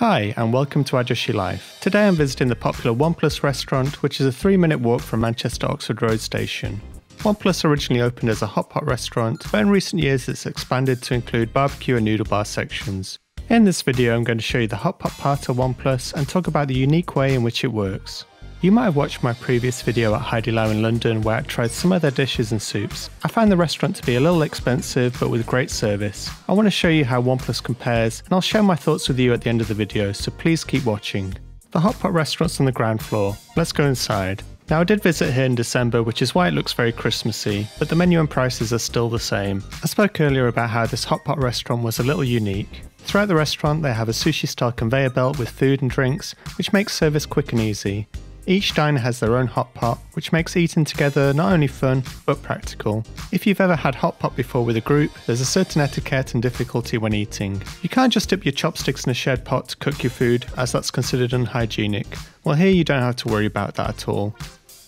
Hi and welcome to Ajoshi Life. Today I'm visiting the popular OnePlus restaurant, which is a 3-minute walk from Manchester Oxford Road Station. OnePlus originally opened as a hot pot restaurant, but in recent years it's expanded to include barbecue and noodle bar sections. In this video I'm going to show you the hot pot part of OnePlus and talk about the unique way in which it works. You might have watched my previous video at Haidilao in London where I tried some of their dishes and soups. I found the restaurant to be a little expensive but with great service. I want to show you how OnePlus compares and I'll share my thoughts with you at the end of the video, so please keep watching. The hot pot restaurant's on the ground floor. Let's go inside. Now I did visit here in December, which is why it looks very Christmassy, but the menu and prices are still the same. I spoke earlier about how this hot pot restaurant was a little unique. Throughout the restaurant they have a sushi style conveyor belt with food and drinks, which makes service quick and easy. Each diner has their own hot pot, which makes eating together not only fun, but practical. If you've ever had hot pot before with a group, there's a certain etiquette and difficulty when eating. You can't just dip your chopsticks in a shared pot to cook your food, as that's considered unhygienic. Well, here you don't have to worry about that at all.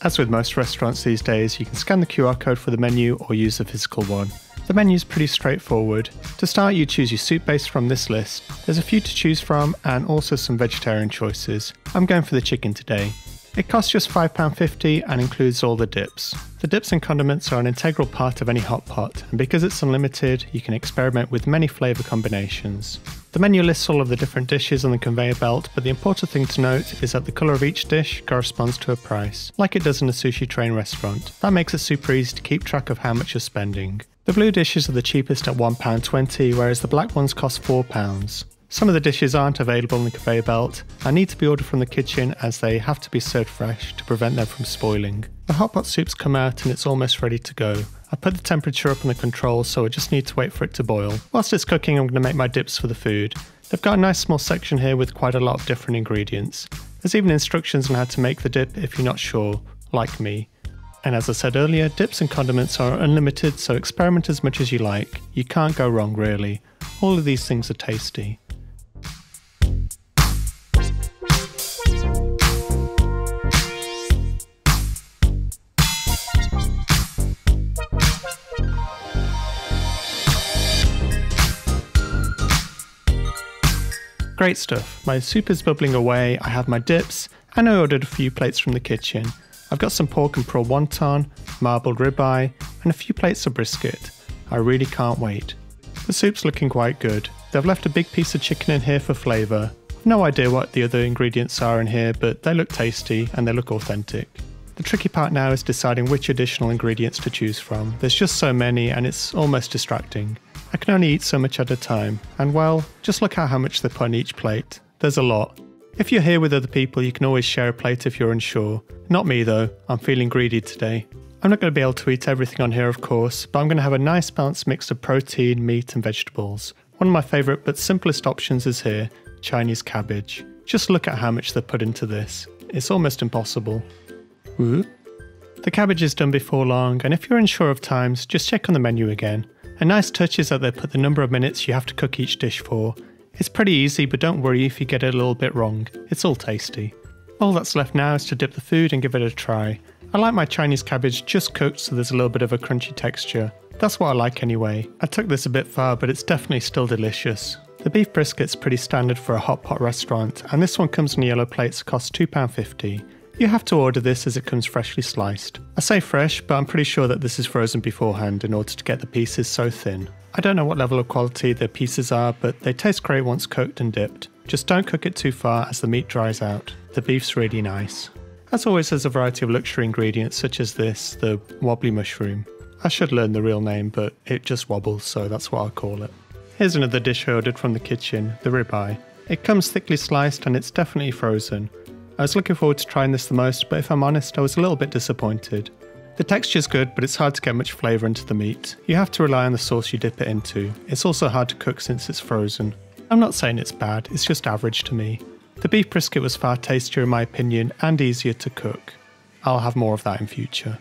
As with most restaurants these days, you can scan the QR code for the menu or use the physical one. The menu is pretty straightforward. To start, you choose your soup base from this list. There's a few to choose from and also some vegetarian choices. I'm going for the chicken today. It costs just £5.50 and includes all the dips. The dips and condiments are an integral part of any hot pot, and because it's unlimited, you can experiment with many flavour combinations. The menu lists all of the different dishes on the conveyor belt, but the important thing to note is that the colour of each dish corresponds to a price, like it does in a sushi train restaurant. That makes it super easy to keep track of how much you're spending. The blue dishes are the cheapest at £1.20, whereas the black ones cost £4. Some of the dishes aren't available in the conveyor belt and need to be ordered from the kitchen, as they have to be served fresh to prevent them from spoiling. The hot pot soup's come out and it's almost ready to go. I put the temperature up on the control, so I just need to wait for it to boil. Whilst it's cooking, I'm going to make my dips for the food. They've got a nice small section here with quite a lot of different ingredients. There's even instructions on how to make the dip if you're not sure, like me. And as I said earlier, dips and condiments are unlimited, so experiment as much as you like. You can't go wrong really. All of these things are tasty. Great stuff. My soup is bubbling away, I have my dips, and I ordered a few plates from the kitchen. I've got some pork and prawn wonton, marbled ribeye, and a few plates of brisket. I really can't wait. The soup's looking quite good. They've left a big piece of chicken in here for flavour. I've no idea what the other ingredients are in here, but they look tasty and they look authentic. The tricky part now is deciding which additional ingredients to choose from. There's just so many and it's almost distracting. I can only eat so much at a time, and well, just look at how much they put on each plate. There's a lot. If you're here with other people, you can always share a plate if you're unsure. Not me though, I'm feeling greedy today. I'm not going to be able to eat everything on here of course, but I'm going to have a nice balanced mix of protein, meat and vegetables. One of my favourite but simplest options is here, Chinese cabbage. Just look at how much they put into this. It's almost impossible. Ooh. The cabbage is done before long, and if you're unsure of times, just check on the menu again. A nice touch is that they put the number of minutes you have to cook each dish for. It's pretty easy, but don't worry if you get it a little bit wrong. It's all tasty. All that's left now is to dip the food and give it a try. I like my Chinese cabbage just cooked, so there's a little bit of a crunchy texture. That's what I like anyway. I took this a bit far, but it's definitely still delicious. The beef brisket's pretty standard for a hot pot restaurant, and this one comes in yellow plates, costs £2.50. You have to order this as it comes freshly sliced. I say fresh, but I'm pretty sure that this is frozen beforehand in order to get the pieces so thin. I don't know what level of quality the pieces are, but they taste great once cooked and dipped. Just don't cook it too far as the meat dries out. The beef's really nice. As always, there's a variety of luxury ingredients such as this, the wobbly mushroom. I should learn the real name, but it just wobbles, so that's what I'll call it. Here's another dish I ordered from the kitchen, the ribeye. It comes thickly sliced and it's definitely frozen. I was looking forward to trying this the most, but if I'm honest, I was a little bit disappointed. The texture's good, but it's hard to get much flavour into the meat. You have to rely on the sauce you dip it into. It's also hard to cook since it's frozen. I'm not saying it's bad, it's just average to me. The beef brisket was far tastier in my opinion and easier to cook. I'll have more of that in future.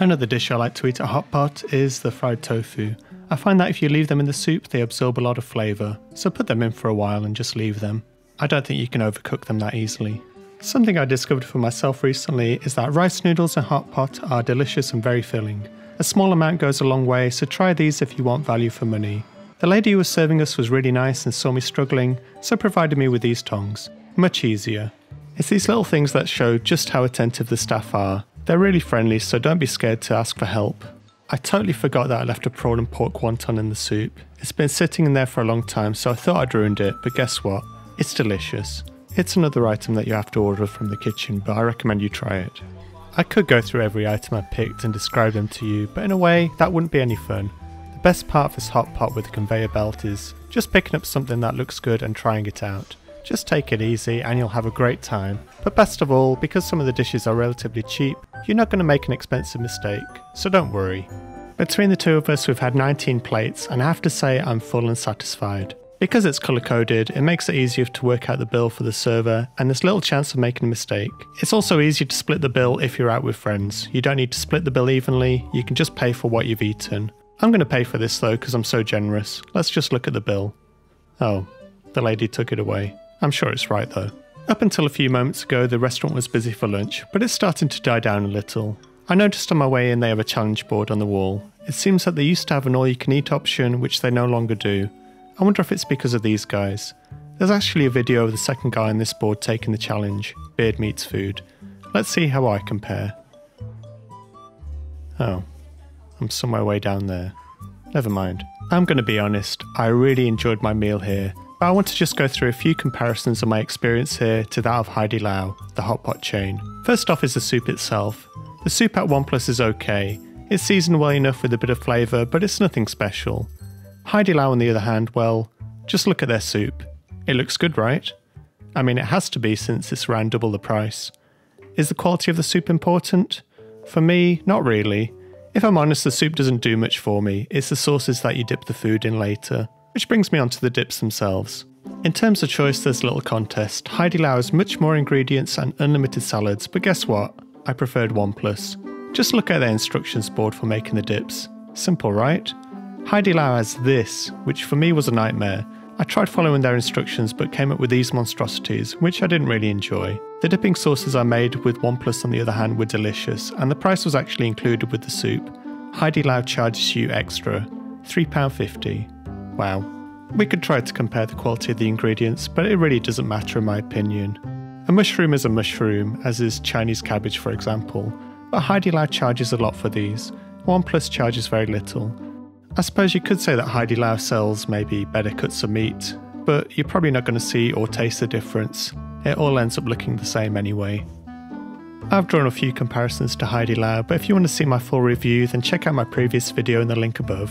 Another dish I like to eat at hot pot is the fried tofu. I find that if you leave them in the soup, they absorb a lot of flavour, so put them in for a while and just leave them. I don't think you can overcook them that easily. Something I discovered for myself recently is that rice noodles and hot pot are delicious and very filling. A small amount goes a long way, so try these if you want value for money. The lady who was serving us was really nice and saw me struggling, so provided me with these tongs. Much easier. It's these little things that show just how attentive the staff are. They're really friendly, so don't be scared to ask for help. I totally forgot that I left a prawn and pork wonton in the soup. It's been sitting in there for a long time, so I thought I'd ruined it, but guess what? It's delicious. It's another item that you have to order from the kitchen, but I recommend you try it. I could go through every item I picked and describe them to you, but in a way, that wouldn't be any fun. The best part of this hot pot with the conveyor belt is just picking up something that looks good and trying it out. Just take it easy and you'll have a great time, but best of all, because some of the dishes are relatively cheap, you're not going to make an expensive mistake, so don't worry. Between the two of us we've had 19 plates and I have to say I'm full and satisfied. Because it's colour coded, it makes it easier to work out the bill for the server and there's little chance of making a mistake. It's also easier to split the bill if you're out with friends. You don't need to split the bill evenly, you can just pay for what you've eaten. I'm going to pay for this though because I'm so generous. Let's just look at the bill. Oh, the lady took it away. I'm sure it's right though. Up until a few moments ago the restaurant was busy for lunch, but it's starting to die down a little. I noticed on my way in they have a challenge board on the wall. It seems that they used to have an all you can eat option which they no longer do. I wonder if it's because of these guys. There's actually a video of the second guy on this board taking the challenge, Beardmeatsfood. Let's see how I compare. Oh, I'm somewhere way down there. Never mind. I'm going to be honest, I really enjoyed my meal here. I want to just go through a few comparisons of my experience here to that of Haidilao, the hot pot chain. First off is the soup itself. The soup at OnePlus is okay. It's seasoned well enough with a bit of flavour, but it's nothing special. Haidilao on the other hand, well, just look at their soup. It looks good, right? I mean, it has to be since it's around double the price. Is the quality of the soup important? For me, not really. If I'm honest, the soup doesn't do much for me. It's the sauces that you dip the food in later. Which brings me on to the dips themselves. In terms of choice there's little contest. Haidilao has much more ingredients and unlimited salads, but guess what? I preferred OnePlus. Just look at their instructions board for making the dips. Simple, right? Haidilao has this, which for me was a nightmare. I tried following their instructions but came up with these monstrosities, which I didn't really enjoy. The dipping sauces I made with OnePlus on the other hand were delicious, and the price was actually included with the soup. Haidilao charges you extra, £3.50. Wow. We could try to compare the quality of the ingredients, but it really doesn't matter in my opinion. A mushroom is a mushroom, as is Chinese cabbage for example, but Haidilao charges a lot for these. OnePlus charges very little. I suppose you could say that Haidilao sells maybe better cuts of meat, but you're probably not going to see or taste the difference. It all ends up looking the same anyway. I've drawn a few comparisons to Haidilao, but if you want to see my full review then check out my previous video in the link above.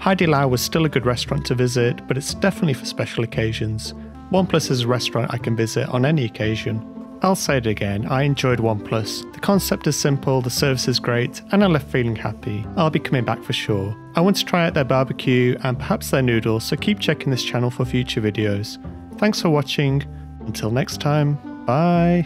Haidilao was still a good restaurant to visit, but it's definitely for special occasions. OnePlus is a restaurant I can visit on any occasion. I'll say it again, I enjoyed OnePlus. The concept is simple, the service is great, and I left feeling happy. I'll be coming back for sure. I want to try out their barbecue and perhaps their noodles, so keep checking this channel for future videos. Thanks for watching. Until next time, bye!